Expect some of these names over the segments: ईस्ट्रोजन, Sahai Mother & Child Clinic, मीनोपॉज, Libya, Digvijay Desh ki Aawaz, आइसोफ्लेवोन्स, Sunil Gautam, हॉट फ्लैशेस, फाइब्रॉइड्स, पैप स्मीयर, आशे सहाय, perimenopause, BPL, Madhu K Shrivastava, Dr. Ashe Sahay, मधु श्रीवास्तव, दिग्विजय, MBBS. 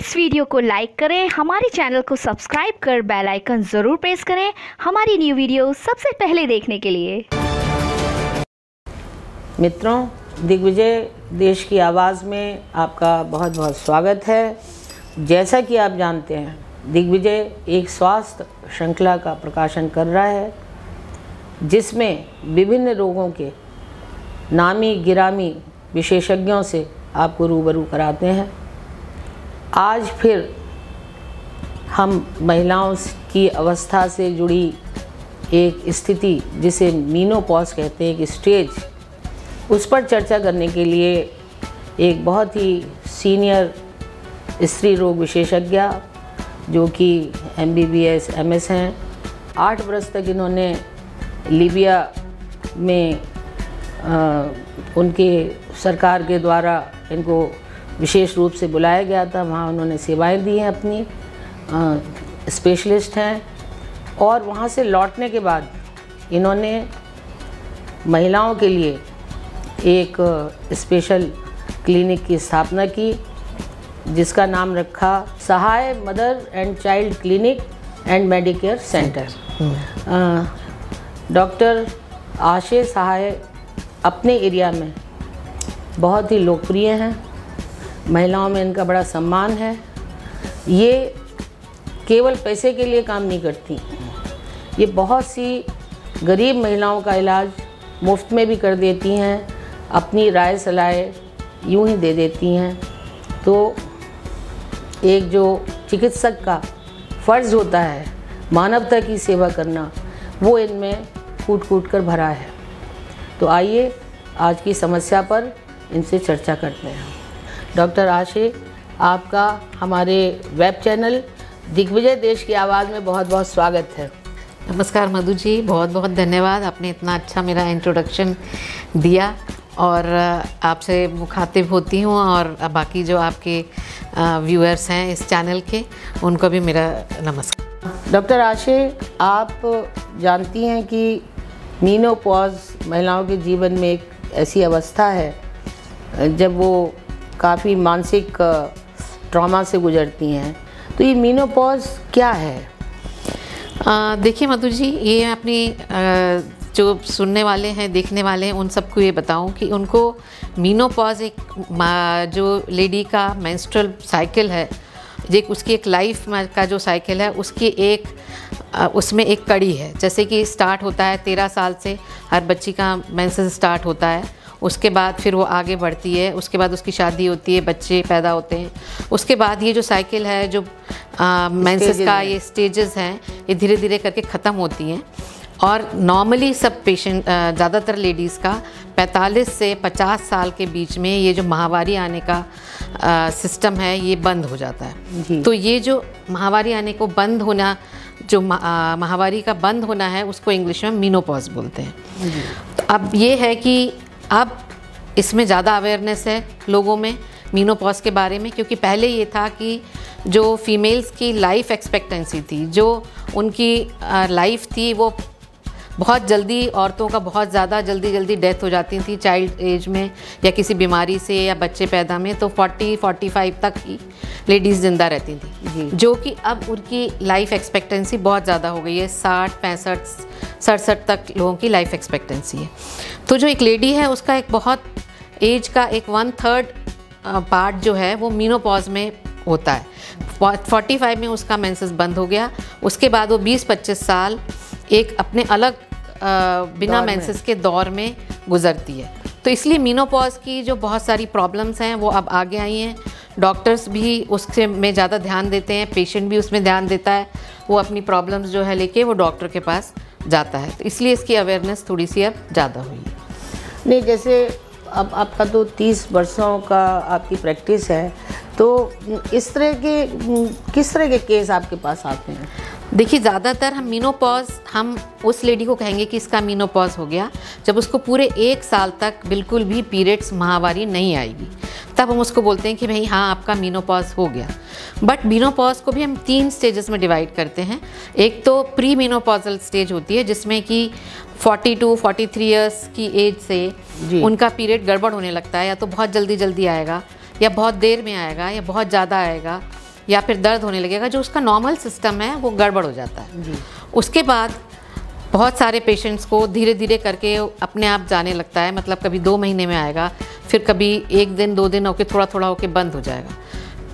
इस वीडियो को लाइक करें, हमारे चैनल को सब्सक्राइब कर बेल आइकन ज़रूर प्रेस करें हमारी न्यू वीडियो सबसे पहले देखने के लिए। मित्रों, दिग्विजय देश की आवाज़ में आपका बहुत बहुत स्वागत है। जैसा कि आप जानते हैं, दिग्विजय एक स्वास्थ्य श्रृंखला का प्रकाशन कर रहा है जिसमें विभिन्न रोगों के नामी गिरामी विशेषज्ञों से आपको रूबरू कराते हैं। आज फिर हम महिलाओं की अवस्था से जुड़ी एक स्थिति जिसे मीनोपॉज कहते हैं, एक स्टेज, उस पर चर्चा करने के लिए एक बहुत ही सीनियर स्त्री रोग विशेषज्ञ जो कि MBBS MS हैं। 8 वर्ष तक इन्होंने लीबिया में उनके सरकार के द्वारा इनको विशेष रूप से बुलाया गया था, वहाँ उन्होंने सेवाएं दी हैं, अपनी स्पेशलिस्ट हैं। और वहाँ से लौटने के बाद इन्होंने महिलाओं के लिए एक स्पेशल क्लिनिक की स्थापना की जिसका नाम रखा Sahay mother and child clinic and Medicare centre. Doctor आशे सहाय अपने एरिया में बहुत ही लोकप्रिय हैं, महिलाओं में इनका बड़ा सम्मान है। ये केवल पैसे के लिए काम नहीं करती, ये बहुत सी गरीब महिलाओं का इलाज मुफ्त में भी कर देती हैं, अपनी राय सलाह यूं ही दे देती हैं। तो एक जो चिकित्सक का फ़र्ज़ होता है मानवता की सेवा करना, वो इनमें कूट कूट कर भरा है। तो आइए आज की समस्या पर इनसे चर्चा करते हैं। डॉक्टर आशे, आपका हमारे वेब चैनल दिग्विजय देश की आवाज़ में बहुत बहुत स्वागत है। नमस्कार मधु जी, बहुत बहुत धन्यवाद, आपने इतना अच्छा मेरा इंट्रोडक्शन दिया और आपसे मुखातिब होती हूँ और बाकी जो आपके व्यूअर्स हैं इस चैनल के, उनको भी मेरा नमस्कार। डॉक्टर आशे, आप जानती हैं कि मीनोपॉज महिलाओं के जीवन में एक ऐसी अवस्था है जब वो काफ़ी मानसिक ट्रॉमा से गुजरती हैं। तो ये मीनोपॉज क्या है? देखिए मधु जी, ये अपनी जो सुनने वाले हैं, देखने वाले हैं, उन सबको ये बताऊं कि उनको मीनोपॉज एक जो लेडी का मेंस्ट्रुअल साइकिल है, एक उसकी एक लाइफ का जो साइकिल है, उसकी एक उसमें एक कड़ी है। जैसे कि स्टार्ट होता है 13 साल से, हर बच्ची का मेंसेस स्टार्ट होता है, उसके बाद फिर वो आगे बढ़ती है, उसके बाद उसकी शादी होती है, बच्चे पैदा होते हैं, उसके बाद ये जो साइकिल है, जो मेंसेस का ये स्टेजेस हैं, ये धीरे धीरे करके ख़त्म होती हैं। और नॉर्मली सब पेशेंट, ज़्यादातर लेडीज़ का 45 से 50 साल के बीच में ये जो माहवारी आने का सिस्टम है, ये बंद हो जाता है। तो ये जो माहवारी आने को बंद होना, जो माहवारी का बंद होना है, उसको इंग्लिश में मीनोपॉज बोलते हैं। तो अब ये है कि अब इसमें ज़्यादा अवेयरनेस है लोगों में मीनोपॉज के बारे में, क्योंकि पहले ये था कि जो फीमेल्स की लाइफ एक्सपेक्टेंसी थी, जो उनकी लाइफ थी, वो बहुत जल्दी, औरतों का बहुत ज़्यादा जल्दी डेथ हो जाती थी चाइल्ड एज में या किसी बीमारी से या बच्चे पैदा में। तो 40-45 तक ही लेडीज़ ज़िंदा रहती थी, जो कि अब उनकी लाइफ एक्सपेक्टेंसी बहुत ज़्यादा हो गई है। 60-65-67 तक लोगों की लाइफ एक्सपेक्टेंसी है। तो जो एक लेडी है, उसका एक बहुत एज का एक 1/3 पार्ट जो है वो मीनोपॉज में होता है। 45 में उसका मेंसेस बंद हो गया, उसके बाद वो 20-25 साल एक अपने अलग बिना मेंसेस के दौर में गुजरती है। तो इसलिए मीनोपॉज की जो बहुत सारी प्रॉब्लम्स हैं वो अब आगे आई हैं। डॉक्टर्स भी उससे में ज़्यादा ध्यान देते हैं, पेशेंट भी उसमें ध्यान देता है, वो अपनी प्रॉब्लम्स जो है लेके वो डॉक्टर के पास जाता है। तो इसलिए इसकी अवेयरनेस थोड़ी सी अब ज़्यादा हुई है। नहीं, जैसे अब आपका तो 30 वर्षों का आपकी प्रैक्टिस है, तो इस तरह के किस तरह के केस आपके पास आते हैं? देखिए, ज़्यादातर हम मीनोपॉज, हम उस लेडी को कहेंगे कि इसका मीनोपॉज हो गया जब उसको पूरे 1 साल तक बिल्कुल भी पीरियड्स, माहवारी नहीं आएगी, तब हम उसको बोलते हैं कि भाई हाँ, आपका मीनोपॉज हो गया। बट मीनोपॉज को भी हम 3 स्टेजेस में डिवाइड करते हैं। एक तो प्री मीनोपॉजल स्टेज होती है जिसमें कि 42-43 ईयर्स की एज से उनका पीरियड गड़बड़ होने लगता है, या तो बहुत जल्दी आएगा, या बहुत देर में आएगा, या बहुत ज़्यादा आएगा, या फिर दर्द होने लगेगा, जो उसका नॉर्मल सिस्टम है वो गड़बड़ हो जाता है जी। उसके बाद बहुत सारे पेशेंट्स को धीरे धीरे करके अपने आप जाने लगता है, मतलब कभी 2 महीने में आएगा, फिर कभी 1 दिन 2 दिन होके थोड़ा थोड़ा होके बंद हो जाएगा।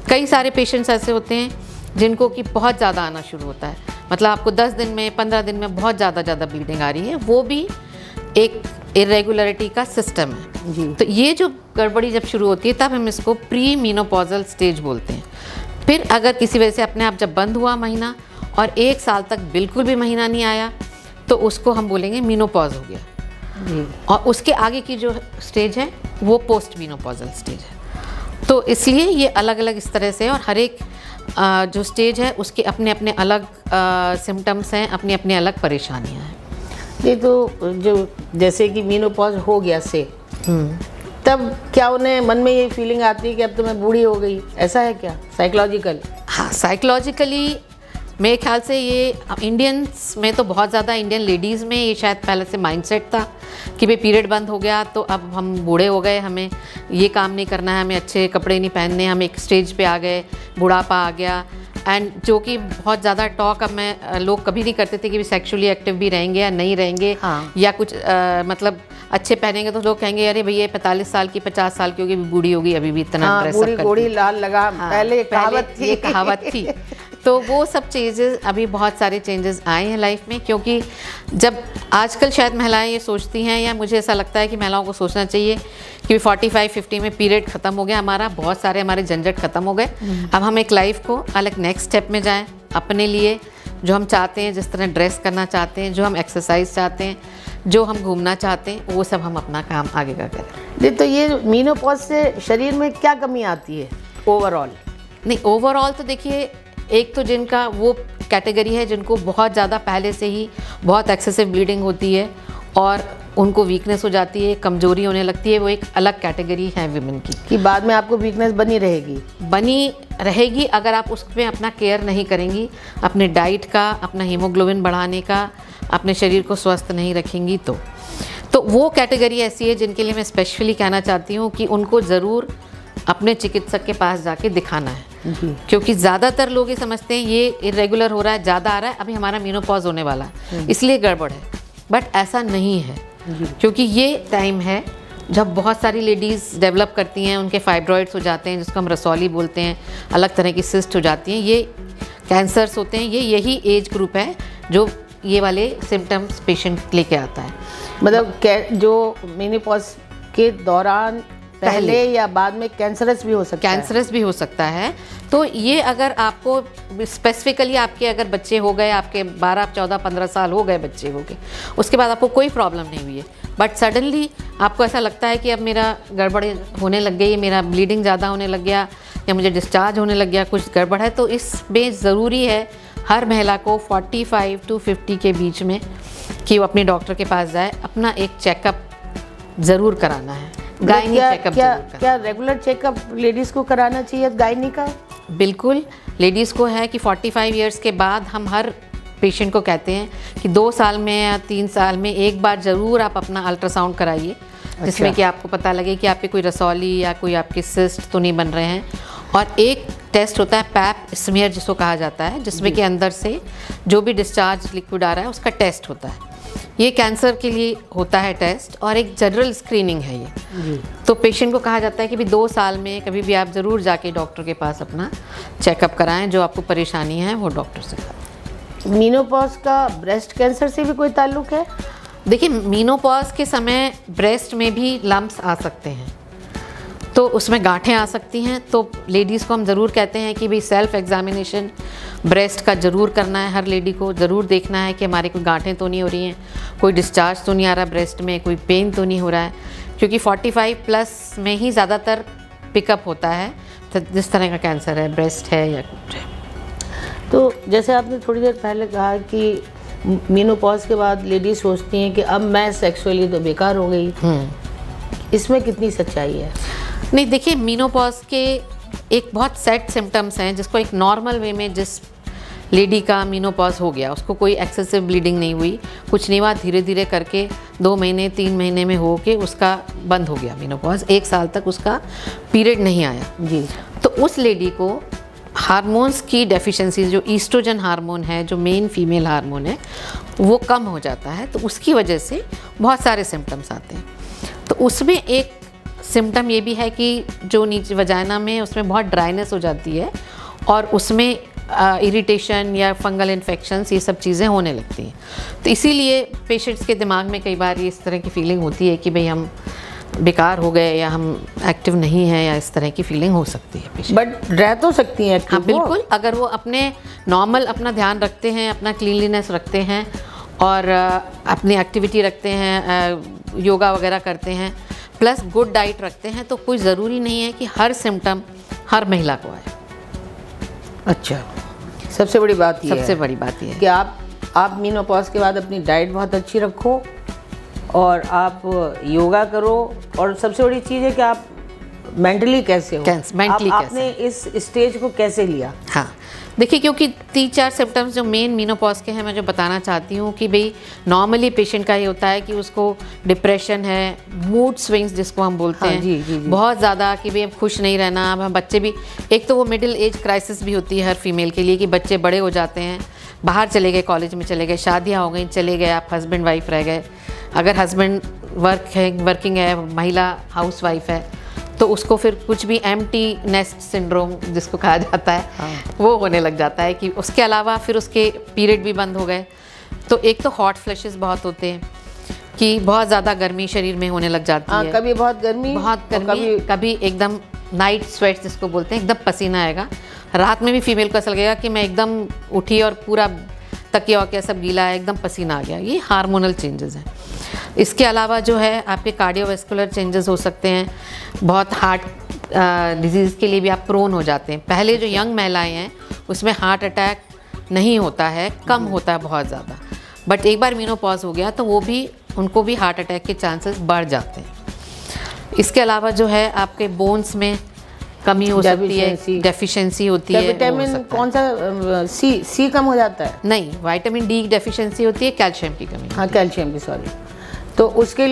कई सारे पेशेंट्स ऐसे होते हैं जिनको कि बहुत ज़्यादा आना शुरू होता है, मतलब आपको 10 दिन में 15 दिन में बहुत ज़्यादा ब्लीडिंग आ रही है, वो भी एक इरेगुलरिटी का सिस्टम है जी। तो ये जो गड़बड़ी जब शुरू होती है तब हम इसको प्री मीनोपॉजल स्टेज बोलते हैं। फिर अगर किसी वजह से अपने आप जब बंद हुआ महीना और 1 साल तक बिल्कुल भी महीना नहीं आया तो उसको हम बोलेंगे मीनोपॉज हो गया जी। और उसके आगे की जो स्टेज है वो पोस्ट मीनोपॉजल स्टेज है। तो इसलिए ये अलग अलग इस तरह से, और हर एक जो स्टेज है उसके अपने अपने अलग सिम्टम्स हैं, अपने अपने अलग परेशानियाँ हैं। ये तो जो जैसे कि मीनोपॉज हो गया से तब क्या उन्हें मन में ये फीलिंग आती है कि अब तो मैं बूढ़ी हो गई, ऐसा है क्या साइकोलॉजिकल? हाँ, साइकोलॉजिकली मेरे ख्याल से ये इंडियंस में तो बहुत ज़्यादा, इंडियन लेडीज़ में ये शायद पहले से माइंडसेट था कि भाई पीरियड बंद हो गया तो अब हम बूढ़े हो गए, हमें ये काम नहीं करना है, हमें अच्छे कपड़े नहीं पहनने, हम एक स्टेज पे आ गए, बुढ़ापा आ गया। एंड जो कि बहुत ज़्यादा टॉक अब मैं लोग कभी नहीं करते थे कि सेक्सुअली एक्टिव भी रहेंगे या नहीं रहेंगे, हाँ। या कुछ मतलब अच्छे पहनेंगे तो लोग कहेंगे अरे भैया 45 साल की 50 साल की होगी, बूढ़ी होगी, अभी भी इतना ड्रेस अप करती, बूढ़ी लाल लगा, हाँ, पहले कहावत थी। तो वो सब चेंजेस, अभी बहुत सारे चेंजेस आए हैं लाइफ में, क्योंकि जब आजकल शायद महिलाएं ये सोचती हैं, या मुझे ऐसा लगता है कि महिलाओं को सोचना चाहिए कि 45-50 में पीरियड ख़त्म हो गया हमारा, बहुत सारे हमारे झंझट ख़त्म हो गए, अब हम एक लाइफ को अलग नेक्स्ट स्टेप में जाएं, अपने लिए जो हम चाहते हैं, जिस तरह ड्रेस करना चाहते हैं, जो हम एक्सरसाइज चाहते हैं, जो हम घूमना चाहते हैं, वो सब हम अपना काम आगे का करें। जी, तो ये मीनोपॉज से शरीर में क्या कमी आती है ओवरऑल? नहीं, ओवरऑल तो देखिए, एक तो जिनका वो कैटेगरी है जिनको बहुत ज़्यादा पहले से ही बहुत एक्सेसिव ब्लीडिंग होती है और उनको वीकनेस हो जाती है, कमजोरी होने लगती है, वो एक अलग कैटेगरी है विमेन की, कि बाद में आपको वीकनेस बनी रहेगी अगर आप उसमें अपना केयर नहीं करेंगी, अपने डाइट का, अपना हीमोग्लोबिन बढ़ाने का, अपने शरीर को स्वस्थ नहीं रखेंगी। तो वो कैटेगरी ऐसी है जिनके लिए मैं स्पेशली कहना चाहती हूँ कि उनको ज़रूर अपने चिकित्सक के पास जाके दिखाना है, क्योंकि ज़्यादातर लोग ये समझते हैं ये इरेगुलर हो रहा है, ज़्यादा आ रहा है, अभी हमारा मीनोपॉज होने वाला है इसलिए गड़बड़ है, बट ऐसा नहीं है, क्योंकि ये टाइम है जब बहुत सारी लेडीज़ डेवलप करती हैं, उनके फाइब्रॉइड्स हो जाते हैं जिसको हम रसौली बोलते हैं, अलग तरह की सिस्ट हो जाती हैं, ये कैंसर्स होते हैं, ये यही एज ग्रुप है जो ये वाले सिम्टम्स पेशेंट लेके आता है। मतलब जो मीनोपॉज के दौरान पहले या बाद में कैंसरस भी हो सकता है। तो ये अगर आपको स्पेसिफिकली आपके अगर बच्चे हो गए, आपके 12-14-15 साल हो गए बच्चे हो गए, उसके बाद आपको कोई प्रॉब्लम नहीं हुई है, बट सडनली आपको ऐसा लगता है कि अब मेरा गड़बड़ होने लग गई, मेरा ब्लीडिंग ज़्यादा होने लग गया या मुझे डिस्चार्ज होने लग गया, कुछ गड़बड़ है, तो इसमें ज़रूरी है हर महिला को 45-50 के बीच में कि वो अपने डॉक्टर के पास जाए, अपना एक चेकअप ज़रूर कराना है, गायनी चेकअप। क्या रेगुलर चेकअप लेडीज़ को कराना चाहिए गायनी का? बिल्कुल, लेडीज़ को है कि 45 इयर्स के बाद हम हर पेशेंट को कहते हैं कि 2 साल में या 3 साल में एक बार ज़रूर आप अपना अल्ट्रासाउंड कराइए, अच्छा। जिसमें कि आपको पता लगे कि आपकी कोई रसौली या कोई आपके सिस्ट तो नहीं बन रहे हैं। और एक टेस्ट होता है पैप स्मीयर जिसको कहा जाता है, जिसमें कि अंदर से जो भी डिस्चार्ज लिक्विड आ रहा है उसका टेस्ट होता है, ये कैंसर के लिए होता है टेस्ट, और एक जनरल स्क्रीनिंग है ये। तो पेशेंट को कहा जाता है कि भी 2 साल में कभी भी आप ज़रूर जाके डॉक्टर के पास अपना चेकअप कराएं, जो आपको परेशानी है वो डॉक्टर से कराएं। मीनोपॉज का ब्रेस्ट कैंसर से भी कोई ताल्लुक है? देखिए, मीनोपॉज के समय ब्रेस्ट में भी लम्प्स आ सकते हैं, तो उसमें गांठें आ सकती हैं, तो लेडीज़ को हम ज़रूर कहते हैं कि भाई सेल्फ़ एग्ज़ामिनेशन ब्रेस्ट का ज़रूर करना है, हर लेडी को ज़रूर देखना है कि हमारे कोई गांठें तो नहीं हो रही हैं, कोई डिस्चार्ज तो नहीं आ रहा ब्रेस्ट में, कोई पेन तो नहीं हो रहा है, क्योंकि 45+ में ही ज़्यादातर पिकअप होता है तो जिस तरह का कैंसर है, ब्रेस्ट है या कुछ है। तो जैसे आपने थोड़ी देर पहले कहा कि मीनोपॉज के बाद लेडीज़ सोचती हैं कि अब मैं सेक्सुअली तो बेकार हो गई, इसमें कितनी सच्चाई है? नहीं, देखिए, मीनोपॉज के एक बहुत सेट सिम्टम्स हैं जिसको एक नॉर्मल वे में जिस लेडी का मीनोपॉज हो गया, उसको कोई एक्सेसिव ब्लीडिंग नहीं हुई, कुछ नहीं हुआ, धीरे धीरे करके 2 महीने 3 महीने में हो के उसका बंद हो गया मीनोपॉज, 1 साल तक उसका पीरियड नहीं आया जी। तो उस लेडी को हार्मोन्स की डेफिशिएंसी, जो ईस्ट्रोजन हार्मोन है, जो मेन फीमेल हार्मोन है, वो कम हो जाता है, तो उसकी वजह से बहुत सारे सिम्टम्स आते हैं। तो उसमें एक सिम्टम ये भी है कि जो नीचे वजाइना में उसमें बहुत ड्राइनेस हो जाती है और उसमें इरिटेशन या फंगल इन्फेक्शंस ये सब चीज़ें होने लगती हैं। तो इसीलिए पेशेंट्स के दिमाग में कई बार ये इस तरह की फीलिंग होती है कि भाई हम बेकार हो गए या हम एक्टिव नहीं हैं, या इस तरह की फीलिंग हो सकती है पेशेंट, बट रह तो सकती हैं। हाँ बिल्कुल, अगर वो अपने नॉर्मल अपना ध्यान रखते हैं, अपना क्लीनलीनेस रखते हैं और अपनी एक्टिविटी रखते हैं, योगा वगैरह करते हैं, प्लस गुड डाइट रखते हैं, तो कोई ज़रूरी नहीं है कि हर सिम्टम हर महिला को आए। अच्छा, सबसे बड़ी बात ये है कि आप मेनोपॉज के बाद अपनी डाइट बहुत अच्छी रखो और आप योगा करो, और सबसे बड़ी चीज़ है कि आप मेंटली कैसे हो, आपने इस स्टेज को कैसे लिया। हाँ देखिए, क्योंकि 3-4 सिम्टम्स जो मेन मेनोपॉज के हैं, मैं जो बताना चाहती हूँ कि भाई नॉर्मली पेशेंट का ये होता है कि उसको डिप्रेशन है, मूड स्विंग्स जिसको हम बोलते हैं, जी। बहुत ज़्यादा कि भाई अब खुश नहीं रहना। अब हम बच्चे भी, एक तो वो मिडिल एज क्राइसिस भी होती है हर फीमेल के लिए कि बच्चे बड़े हो जाते हैं, बाहर चले गए, कॉलेज में चले गए, शादियाँ हो गई, चले गए, आप हस्बैंड वाइफ रह गए। अगर हस्बैंड वर्किंग है, महिला हाउस वाइफ है, तो उसको फिर कुछ भी एम्प्टी नेस्ट सिंड्रोम जिसको कहा जाता है, हाँ। वो होने लग जाता है कि उसके अलावा फिर उसके पीरियड भी बंद हो गए। तो एक तो हॉट फ्लैशेस बहुत होते हैं कि बहुत ज़्यादा गर्मी शरीर में होने लग जाती है, कभी बहुत गर्मी, कभी एकदम नाइट स्वेट्स जिसको बोलते हैं, एकदम पसीना आएगा। रात में भी फीमेल को ऐसा लगेगा कि मैं एकदम उठी और पूरा तकिया वकिया सब गीला है, एकदम पसीना आ गया। ये हार्मोनल चेंजेस हैं। इसके अलावा जो है आपके कार्डियोवैस्कुलर चेंजेस हो सकते हैं, बहुत हार्ट डिजीज़ के लिए भी आप प्रोन हो जाते हैं। पहले जो यंग महिलाएं हैं उसमें हार्ट अटैक नहीं होता है, कम होता है बहुत ज़्यादा, बट एक बार मेनोपॉज हो गया तो वो भी, उनको भी हार्ट अटैक के चांसेस बढ़ जाते हैं। इसके अलावा जो है आपके बोन्स में कमी हो सकती है, डेफिशिएंसी होती है। विटामिन कौन सा, सी कम हो जाता है? नहीं, विटामिन डी डेफिशिएंसी होती है, कैल्शियम की कमी। हाँ कैल्शियम की, सॉरी। तो उसके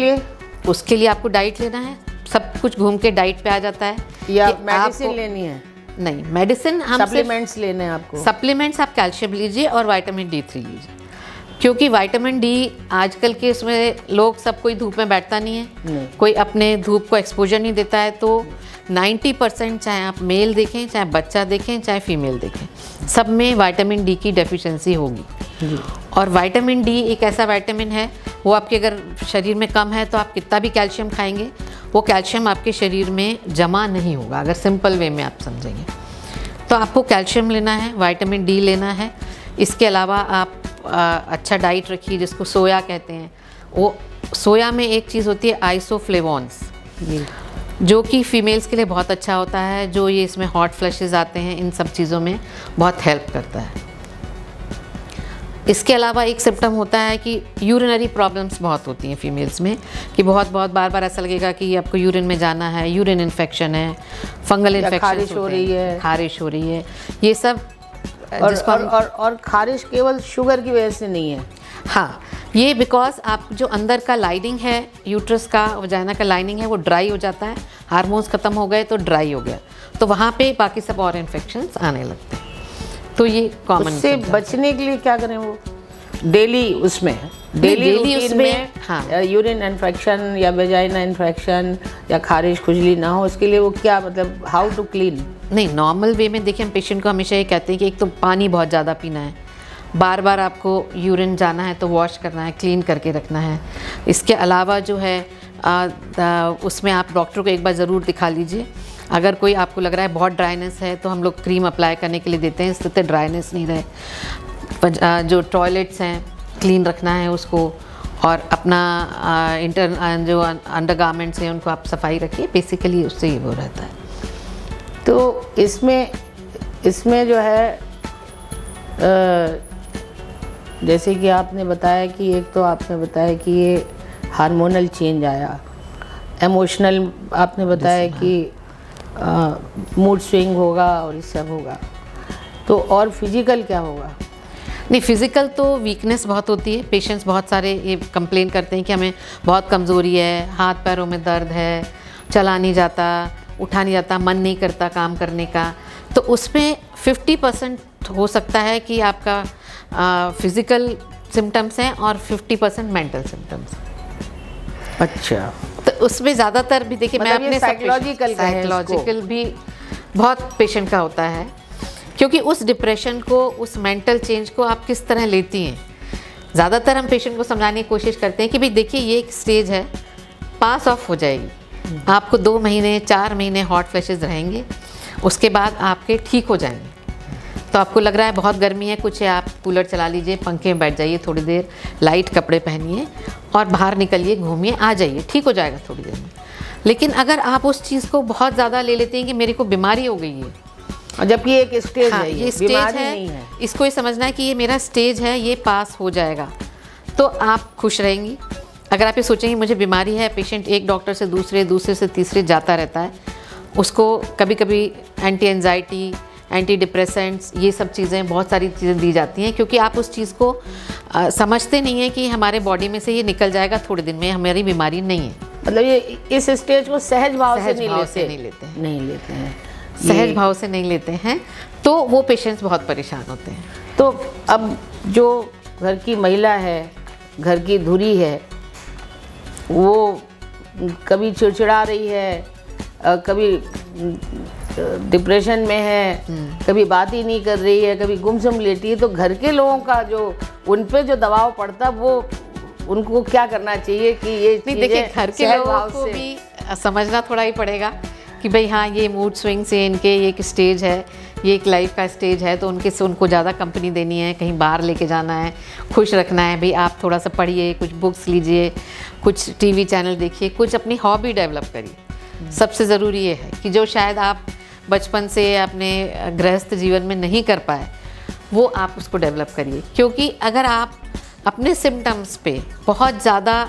लिए आपको डाइट लेना है, सब कुछ घूम के डाइट पे आ जाता है, या मेडिसिन लेनी है? नहीं, मेडिसिन हम सप्लीमेंट्स लेने हैं आपको। सप्लीमेंट्स आप कैल्शियम लीजिए और विटामिन D3 लीजिए, क्योंकि विटामिन D आजकल के इसमें लोग सब कोई धूप में बैठता नहीं है, कोई अपने धूप को एक्सपोजर नहीं देता है, तो 90% चाहे आप मेल देखें, चाहे बच्चा देखें, चाहे फीमेल देखें, सब में विटामिन D की डेफिशिएंसी होगी। और विटामिन D एक ऐसा विटामिन है, वो आपके अगर शरीर में कम है तो आप कितना भी कैल्शियम खाएंगे वो कैल्शियम आपके शरीर में जमा नहीं होगा। अगर सिंपल वे में आप समझेंगे तो आपको कैल्शियम लेना है, विटामिन D लेना है। इसके अलावा आप अच्छा डाइट रखिए, जिसको सोया कहते हैं। वो सोया में एक चीज़ होती है आइसोफ्लेवोन्स, जो कि फीमेल्स के लिए बहुत अच्छा होता है, जो ये इसमें हॉट फ्लैशेस आते हैं, इन सब चीज़ों में बहुत हेल्प करता है। इसके अलावा एक सिम्टम होता है कि यूरिनरी प्रॉब्लम्स बहुत होती हैं फीमेल्स में, कि बहुत बार ऐसा लगेगा कि आपको यूरिन में जाना है, यूरिन इन्फेक्शन है, फंगल इन्फेक्शन हो रही है, खारिश हो रही है, ये सब। और खारिश केवल शुगर की वजह से नहीं है। हाँ, ये बिकॉज आप जो अंदर का लाइनिंग है यूट्रस का, वजाइना का लाइनिंग है, वो ड्राई हो जाता है, हार्मोन्स ख़त्म हो गए तो ड्राई हो गया, तो वहाँ पे बाकी सब और इन्फेक्शंस आने लगते हैं। तो ये कॉमन, उससे बचने के लिए क्या करें? वो डेली उसमें हाँ, यूरिन इन्फेक्शन या वजाइना इन्फेक्शन या खारिश खुजली ना हो, उसके लिए वो क्या, मतलब हाउ टू क्लीन? नहीं, नॉर्मल वे में देखिए, हम पेशेंट को हमेशा ये कहते हैं कि एक तो पानी बहुत ज़्यादा पीना है, बार आपको यूरिन जाना है तो वॉश करना है, क्लीन करके रखना है। इसके अलावा जो है उसमें आप डॉक्टर को एक बार ज़रूर दिखा लीजिए। अगर कोई आपको लग रहा है बहुत ड्राइनेस है तो हम लोग क्रीम अप्लाई करने के लिए देते हैं, इससे तो ड्राइनेस नहीं रहे। जो टॉयलेट्स हैं क्लीन रखना है उसको, और अपना जो अंडरगारमेंट्स हैं उनको आप सफाई रखिए, बेसिकली उससे ही वो रहता है। तो इसमें जो है जैसे कि आपने बताया कि एक तो आपने बताया कि ये हार्मोनल चेंज आया, इमोशनल आपने बताया कि मूड स्विंग होगा और ये सब होगा, तो और फिज़िकल क्या होगा? नहीं, फिज़िकल तो वीकनेस बहुत होती है, पेशेंट्स बहुत सारे ये कंप्लेन करते हैं कि हमें बहुत कमज़ोरी है, हाथ पैरों में दर्द है, चला नहीं जाता, उठा नहीं जाता, मन नहीं करता काम करने का। तो उसमें 50% हो सकता है कि आपका फिज़िकल सिम्टम्स हैं और 50% मेंटल सिम्टम्स। अच्छा, तो उसमें ज़्यादातर भी देखिए मैं अपने साइकोलॉजिकल भी बहुत पेशेंट का होता है, क्योंकि उस डिप्रेशन को, उस मेंटल चेंज को आप किस तरह लेती हैं। ज़्यादातर हम पेशेंट को समझाने की कोशिश करते हैं कि भाई देखिए ये एक स्टेज है, पास ऑफ हो जाएगी, आपको 2 महीने 4 महीने हॉट फ्लैशेस रहेंगे, उसके बाद आपके ठीक हो जाएंगे। तो आपको लग रहा है बहुत गर्मी है, कुछ है, आप कूलर चला लीजिए, पंखे में बैठ जाइए, थोड़ी देर लाइट कपड़े पहनिए और बाहर निकलिए, घूमिए, आ जाइए, ठीक हो जाएगा थोड़ी देर में। लेकिन अगर आप उस चीज़ को बहुत ज़्यादा ले लेते हैं कि मेरे को बीमारी हो गई है, और जबकि एक स्टेज है, ये स्टेज है, इसको ये समझना है कि ये मेरा स्टेज है, ये पास हो जाएगा, तो आप खुश रहेंगी। अगर आप ये सोचेंगे मुझे बीमारी है, पेशेंट एक डॉक्टर से दूसरे, दूसरे से तीसरे जाता रहता है, उसको कभी कभी एंटी एंजाइटी, एंटी डिप्रेसेंट्स, ये सब चीज़ें, बहुत सारी चीज़ें दी जाती हैं, क्योंकि आप उस चीज़ को समझते नहीं हैं कि हमारे बॉडी में से ये निकल जाएगा थोड़े दिन में, हमारी बीमारी नहीं है। मतलब ये इस स्टेज को सहज भाव से नहीं लेते हैं सहज भाव से नहीं लेते हैं, तो वो पेशेंट्स बहुत परेशान होते हैं। तो अब जो घर की महिला है, घर की धुरी है, वो कभी चिड़चिड़ा रही है, कभी डिप्रेशन में है, कभी बात ही नहीं कर रही है, कभी गुमसुम लेटी है, तो घर के लोगों का जो उन पे जो दबाव पड़ता है, वो उनको क्या करना चाहिए कि ये नहीं। देखिए घर के लोगों को भी समझना थोड़ा ही पड़ेगा कि भाई हाँ ये मूड स्विंग्स है, इनके ये एक स्टेज है, ये एक लाइफ का स्टेज है, तो उनके से उनको ज़्यादा कंपनी देनी है, कहीं बाहर लेके जाना है, खुश रखना है। भाई आप थोड़ा सा पढ़िए, कुछ बुक्स लीजिए, कुछ टीवी चैनल देखिए, कुछ अपनी हॉबी डेवलप करिए। सबसे ज़रूरी ये है कि जो शायद आप बचपन से अपने गृहस्थ जीवन में नहीं कर पाए, वो आप उसको डेवलप करिए, क्योंकि अगर आप अपने सिम्टम्स पे बहुत ज़्यादा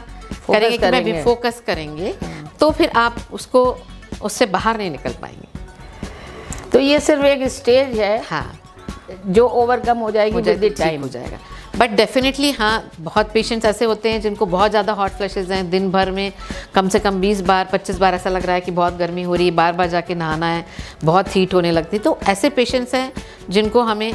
करेंगे कि मैं भी फोकस करेंगे, तो फिर आप उसको उससे बाहर नहीं निकल पाएंगे। तो ये सिर्फ एक स्टेज है, हाँ, जो ओवरकम हो जाएगी, जल्दी टाइम हो जाएगा। बट डेफिनेटली हाँ, बहुत पेशेंट्स ऐसे होते हैं जिनको बहुत ज़्यादा हॉट फ्लैशेज़ हैं, दिन भर में कम से कम 20 बार 25 बार ऐसा लग रहा है कि बहुत गर्मी हो रही है, बार बार जाके नहाना है, बहुत हीट होने लगती है। तो ऐसे पेशेंट्स हैं जिनको हमें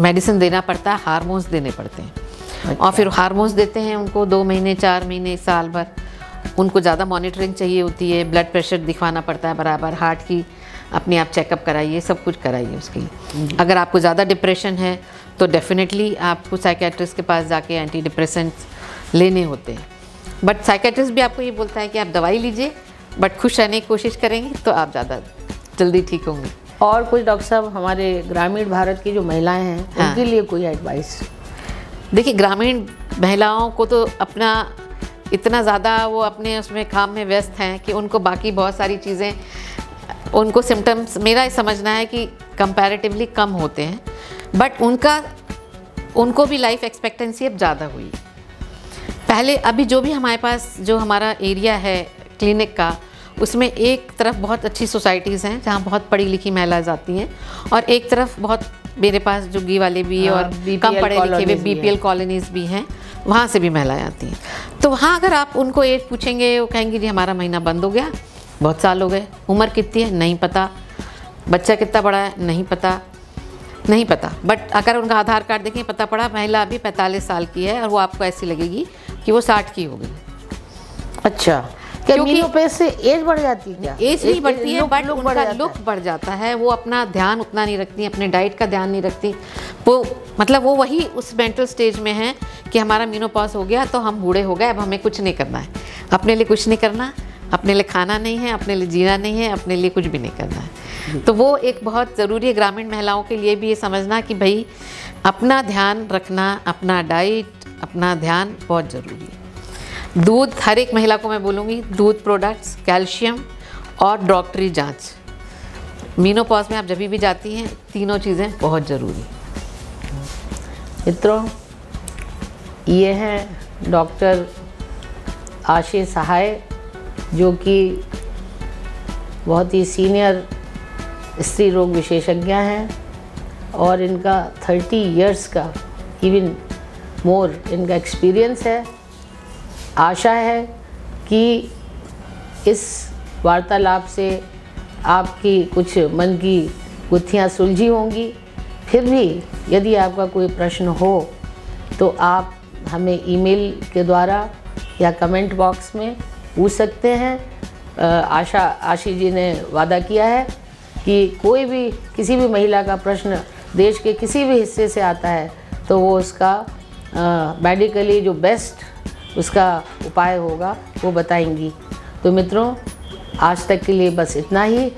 मेडिसिन देना पड़ता है, हार्मोन्स देने पड़ते हैं। अच्छा। और फिर हार्मोन्स देते हैं उनको 2 महीने 4 महीने साल भर, उनको ज़्यादा मॉनिटरिंग चाहिए होती है, ब्लड प्रेशर दिखवाना पड़ता है बराबर, हार्ट की अपने आप चेकअप कराइए, सब कुछ कराइए उसके लिए। अगर आपको ज़्यादा डिप्रेशन है तो डेफिनेटली आपको साइकेट्रिस्ट के पास जाके एंटी डिप्रेसेंट्स लेने होते हैं। बट साइकेट्रिस्ट भी आपको ये बोलता है कि आप दवाई लीजिए, बट खुश रहने की कोशिश करेंगे तो आप ज़्यादा जल्दी ठीक होंगे। और कुछ डॉक्टर साहब हमारे ग्रामीण भारत की जो महिलाएं हैं, हाँ, उनके लिए कोई एडवाइस? देखिए ग्रामीण महिलाओं को तो अपना इतना ज़्यादा वो अपने उसमें काम में व्यस्त हैं कि उनको बाकी बहुत सारी चीज़ें, उनको सिम्टम्स मेरा समझना है कि कंपैरेटिवली कम होते हैं, बट उनको भी लाइफ एक्सपेक्टेंसी अब ज़्यादा हुई। पहले अभी जो भी हमारे पास जो हमारा एरिया है क्लिनिक का, उसमें एक तरफ बहुत अच्छी सोसाइटीज़ हैं जहाँ बहुत पढ़ी लिखी महिलाएं आती हैं, और एक तरफ बहुत मेरे पास झुग्गी वाले भी और कम पढ़े लिखे हुए BPL कॉलोनीज़ भी हैं, वहाँ से भी महिलाएँ आती हैं। तो वहाँ अगर आप उनको एज पूछेंगे, वो कहेंगे जी हमारा महीना बंद हो गया, बहुत साल हो गए, उम्र कितनी है नहीं पता, बच्चा कितना बड़ा है नहीं पता, नहीं पता। बट अगर उनका आधार कार्ड देखें, पता पड़ा महिला अभी 45 साल की है, और वो आपको ऐसी लगेगी कि वो 60 की हो गई। अच्छा, क्योंकि पे से एज बढ़ जाती है, एज नहीं बढ़ती है बट उनका लुक बढ़ जाता है, वो अपना ध्यान उतना नहीं रखती, अपने डाइट का ध्यान नहीं रखती, वो मतलब वो वही उस मेंटल स्टेज में है कि हमारा मेनोपॉज हो गया, तो हम बूढ़े हो गए, अब हमें कुछ नहीं करना है, अपने लिए कुछ नहीं करना, अपने लिए खाना नहीं है, अपने लिए जीना नहीं है, अपने लिए कुछ भी नहीं करना है। तो वो एक बहुत ज़रूरी है ग्रामीण महिलाओं के लिए भी ये समझना कि भाई अपना ध्यान रखना, अपना डाइट, अपना ध्यान बहुत ज़रूरी है। दूध, हर एक महिला को मैं बोलूँगी दूध प्रोडक्ट्स, कैल्शियम और डॉक्टरी जांच, मेनोपॉज में आप जब भी जाती हैं, तीनों चीज़ें बहुत ज़रूरी। मित्रों, ये हैं डॉक्टर आशे सहाय, जो कि बहुत ही सीनियर स्त्री रोग विशेषज्ञ हैं, और इनका 30 इयर्स का इवन मोर इनका एक्सपीरियंस है। आशा है कि इस वार्तालाप से आपकी कुछ मन की गुत्थियाँ सुलझी होंगी। फिर भी यदि आपका कोई प्रश्न हो तो आप हमें ईमेल के द्वारा या कमेंट बॉक्स में पूछ सकते हैं। आशी जी ने वादा किया है कि कोई भी किसी भी महिला का प्रश्न देश के किसी भी हिस्से से आता है तो वो उसका मेडिकली जो बेस्ट उसका उपाय होगा वो बताएंगी। तो मित्रों, आज तक के लिए बस इतना ही।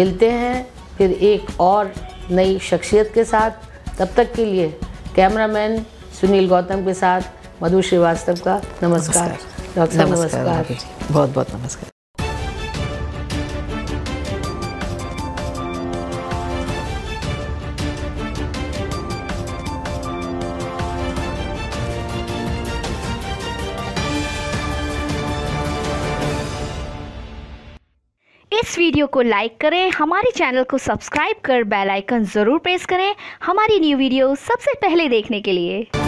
मिलते हैं फिर एक और नई शख्सियत के साथ। तब तक के लिए कैमरामैन सुनील गौतम के साथ मधु श्रीवास्तव का नमस्कार। डॉक्टर साहब नमस्कार, बहुत बहुत नमस्कार। इस वीडियो को लाइक करें, हमारे चैनल को सब्सक्राइब कर बेल आइकन ज़रूर प्रेस करें हमारी न्यू वीडियो सबसे पहले देखने के लिए।